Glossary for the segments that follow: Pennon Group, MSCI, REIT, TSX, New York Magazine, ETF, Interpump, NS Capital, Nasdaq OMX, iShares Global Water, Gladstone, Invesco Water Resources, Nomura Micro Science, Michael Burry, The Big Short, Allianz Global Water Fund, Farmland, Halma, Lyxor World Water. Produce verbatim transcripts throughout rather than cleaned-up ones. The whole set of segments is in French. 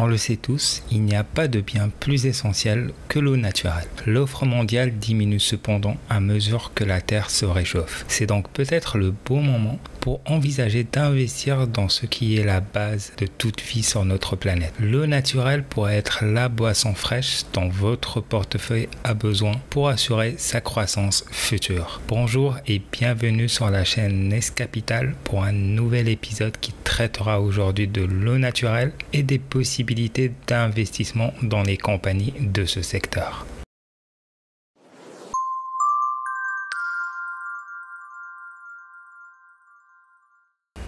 On le sait tous, il n'y a pas de bien plus essentiel que l'eau naturelle. L'offre mondiale diminue cependant à mesure que la Terre se réchauffe. C'est donc peut-être le bon moment pour envisager d'investir dans ce qui est la base de toute vie sur notre planète. L'eau naturelle pourrait être la boisson fraîche dont votre portefeuille a besoin pour assurer sa croissance future. Bonjour et bienvenue sur la chaîne N S Capital pour un nouvel épisode qui traitera aujourd'hui de l'eau naturelle et des possibilités d'investissement dans les compagnies de ce secteur.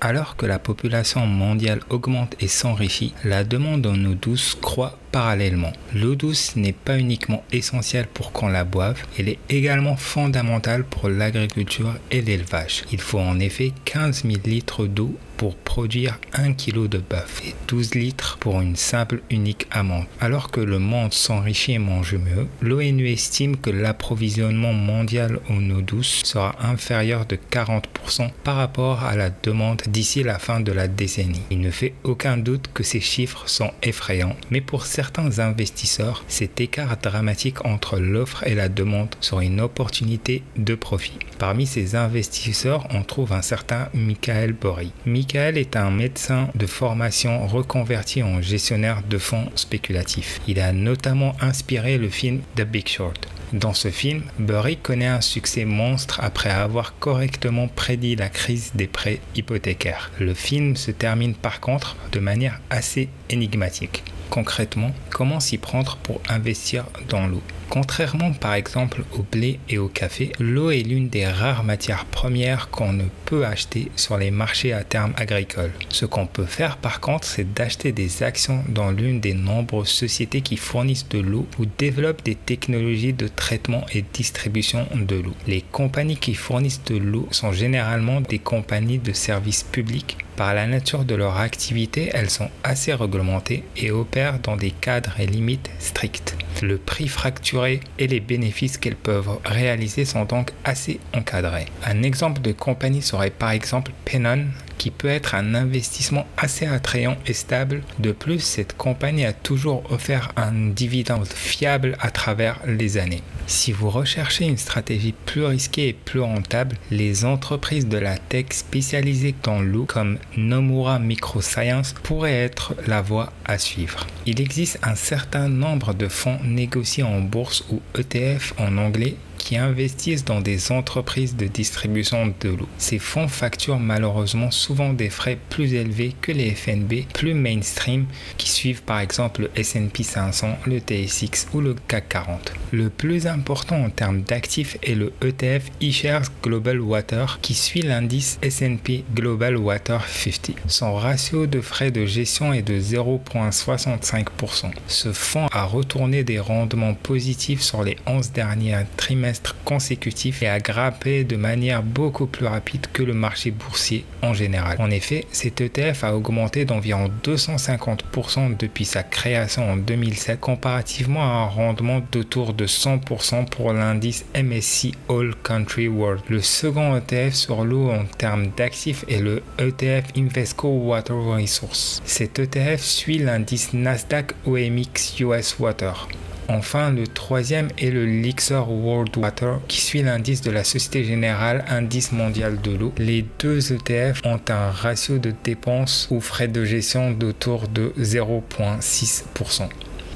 Alors que la population mondiale augmente et s'enrichit, la demande en eau douce croît parallèlement. L'eau douce n'est pas uniquement essentielle pour qu'on la boive, elle est également fondamentale pour l'agriculture et l'élevage. Il faut en effet quinze mille litres d'eau pour produire un kilo de bœuf et douze litres pour une simple unique amande. Alors que le monde s'enrichit et mange mieux, l'ONU estime que l'approvisionnement mondial en eau douce sera inférieur de quarante pour cent par rapport à la demande d'ici la fin de la décennie. Il ne fait aucun doute que ces chiffres sont effrayants, mais pour certains investisseurs, cet écart dramatique entre l'offre et la demande sera une opportunité de profit. Parmi ces investisseurs, on trouve un certain Michael Burry. Michael est un médecin de formation reconverti en gestionnaire de fonds spéculatifs. Il a notamment inspiré le film The Big Short. Dans ce film, Burry connaît un succès monstre après avoir correctement prédit la crise des prêts hypothécaires. Le film se termine par contre de manière assez énigmatique. Concrètement, comment s'y prendre pour investir dans l'eau? Contrairement par exemple au blé et au café, l'eau est l'une des rares matières premières qu'on ne peut acheter sur les marchés à terme agricoles. Ce qu'on peut faire par contre, c'est d'acheter des actions dans l'une des nombreuses sociétés qui fournissent de l'eau ou développent des technologies de traitement et distribution de l'eau. Les compagnies qui fournissent de l'eau sont généralement des compagnies de services publics. Par la nature de leur activité, elles sont assez réglementées et opèrent dans des cadres et limites strictes. Le prix fracturé et les bénéfices qu'elles peuvent réaliser sont donc assez encadrés. Un exemple de compagnie serait par exemple Pennon, qui peut être un investissement assez attrayant et stable. De plus, cette compagnie a toujours offert un dividende fiable à travers les années. Si vous recherchez une stratégie plus risquée et plus rentable, les entreprises de la tech spécialisées dans l'eau comme Nomura Micro Science pourraient être la voie à suivre. Il existe un certain nombre de fonds négociés en bourse ou E T F en anglais qui investissent dans des entreprises de distribution de l'eau. Ces fonds facturent malheureusement souvent des frais plus élevés que les F N B plus mainstream qui suivent par exemple le S and P cinq cents, le T S X ou le C A C quarante. Le plus important en termes d'actifs est le E T F iShares Global Water qui suit l'indice S and P Global Water cinquante. Son ratio de frais de gestion est de zéro virgule soixante-cinq pour cent. Ce fonds a retourné des rendements positifs sur les onze dernières trimestres consécutif et a grimpé de manière beaucoup plus rapide que le marché boursier en général. En effet, cet E T F a augmenté d'environ deux cent cinquante pour cent depuis sa création en deux mille sept, comparativement à un rendement d'autour de cent pour cent pour l'indice M S C All Country World. Le second E T F sur l'eau en termes d'actifs est le E T F Invesco Water Resources. Cet E T F suit l'indice Nasdaq O M X U S Water. Enfin, le troisième est le Lyxor World Water qui suit l'indice de la Société Générale, indice mondial de l'eau. Les deux E T F ont un ratio de dépenses ou frais de gestion d'autour de zéro virgule six pour cent.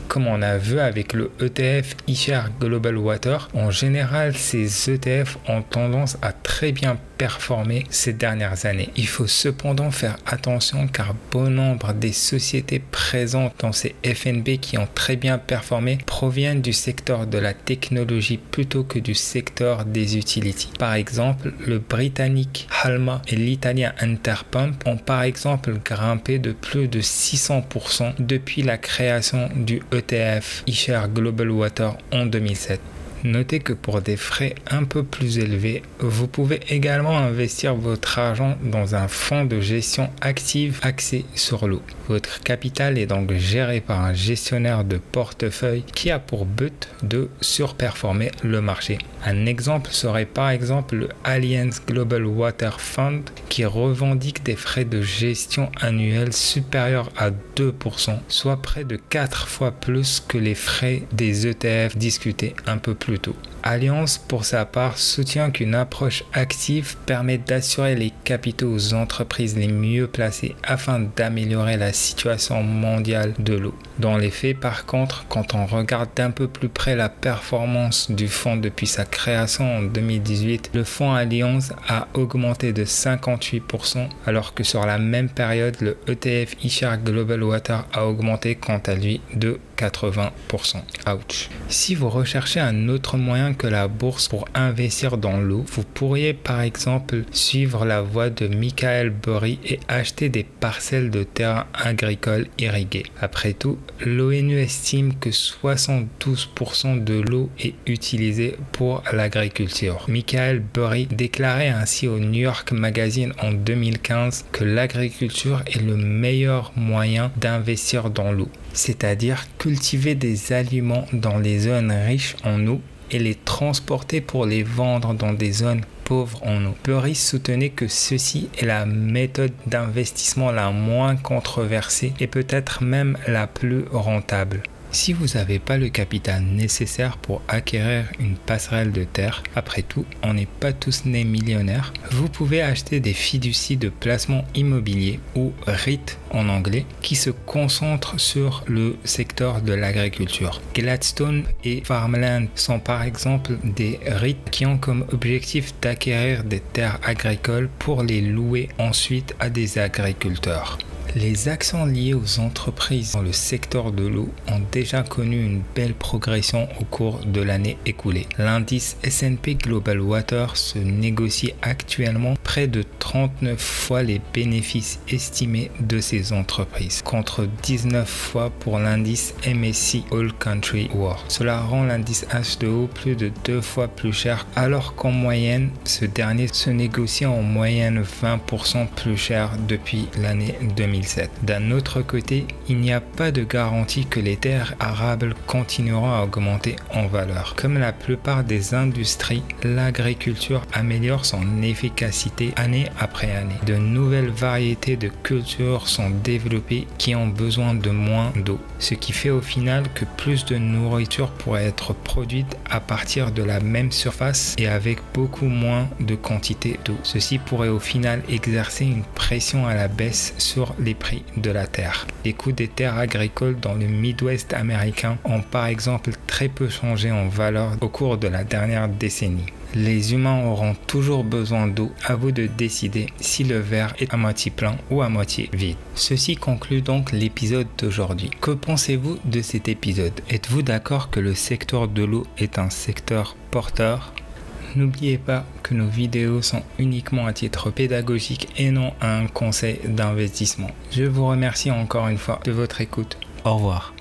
Comme on a vu avec le E T F iShares Global Water, en général, ces E T F ont tendance à très bien performer ces dernières années. Il faut cependant faire attention car bon nombre des sociétés présentes dans ces F N B qui ont très bien performé proviennent du secteur de la technologie plutôt que du secteur des utilities. Par exemple, le britannique Halma et l'italien Interpump ont par exemple grimpé de plus de six cents pour cent depuis la création du E T F iShares Global Water en deux mille sept. Notez que pour des frais un peu plus élevés, vous pouvez également investir votre argent dans un fonds de gestion active axé sur l'eau. Votre capital est donc géré par un gestionnaire de portefeuille qui a pour but de surperformer le marché. Un exemple serait par exemple le Allianz Global Water Fund qui revendique des frais de gestion annuels supérieurs à deux pour cent, soit près de quatre fois plus que les frais des E T F discutés un peu plus tôt. Allianz, pour sa part, soutient qu'une approche active permet d'assurer les capitaux aux entreprises les mieux placées afin d'améliorer la situation mondiale de l'eau. Dans les faits, par contre, quand on regarde d'un peu plus près la performance du fonds depuis sa création en deux mille dix-huit, le fonds Allianz a augmenté de cinquante-huit pour cent, alors que sur la même période, le E T F iShares Global Water a augmenté quant à lui de quatre-vingts pour cent. Ouch. Si vous recherchez un autre moyen que la bourse pour investir dans l'eau, vous pourriez par exemple suivre la voie de Michael Burry et acheter des parcelles de terrain agricole irriguées. Après tout, l'ONU estime que soixante-douze pour cent de l'eau est utilisée pour l'agriculture. Michael Burry déclarait ainsi au New York Magazine en deux mille quinze que l'agriculture est le meilleur moyen d'investir dans l'eau, c'est-à-dire cultiver des aliments dans les zones riches en eau et les transporter pour les vendre dans des zones pauvres en eau. Burry soutenait que ceci est la méthode d'investissement la moins controversée et peut-être même la plus rentable. Si vous n'avez pas le capital nécessaire pour acquérir une passerelle de terre, après tout, on n'est pas tous nés millionnaires, vous pouvez acheter des fiducies de placement immobilier ou R E I T en anglais qui se concentrent sur le secteur de l'agriculture. Gladstone et Farmland sont par exemple des R E I T qui ont comme objectif d'acquérir des terres agricoles pour les louer ensuite à des agriculteurs. Les actions liées aux entreprises dans le secteur de l'eau ont déjà connu une belle progression au cours de l'année écoulée. L'indice S and P Global Water se négocie actuellement près de trente-neuf fois les bénéfices estimés de ces entreprises, contre dix-neuf fois pour l'indice M S C All Country World. Cela rend l'indice H deux O plus de deux fois plus cher, alors qu'en moyenne, ce dernier se négocie en moyenne vingt pour cent plus cher depuis l'année deux mille. D'un autre côté, il n'y a pas de garantie que les terres arables continueront à augmenter en valeur. Comme la plupart des industries, l'agriculture améliore son efficacité année après année. De nouvelles variétés de cultures sont développées qui ont besoin de moins d'eau, ce qui fait au final que plus de nourriture pourrait être produite à partir de la même surface et avec beaucoup moins de quantité d'eau. Ceci pourrait au final exercer une pression à la baisse sur les prix de la terre. Les coûts des terres agricoles dans le Midwest américain ont par exemple très peu changé en valeur au cours de la dernière décennie. Les humains auront toujours besoin d'eau, à vous de décider si le verre est à moitié plein ou à moitié vide. Ceci conclut donc l'épisode d'aujourd'hui. Que pensez-vous de cet épisode? Êtes-vous d'accord que le secteur de l'eau est un secteur porteur? N'oubliez pas que nos vidéos sont uniquement à titre pédagogique et non à un conseil d'investissement. Je vous remercie encore une fois de votre écoute. Au revoir.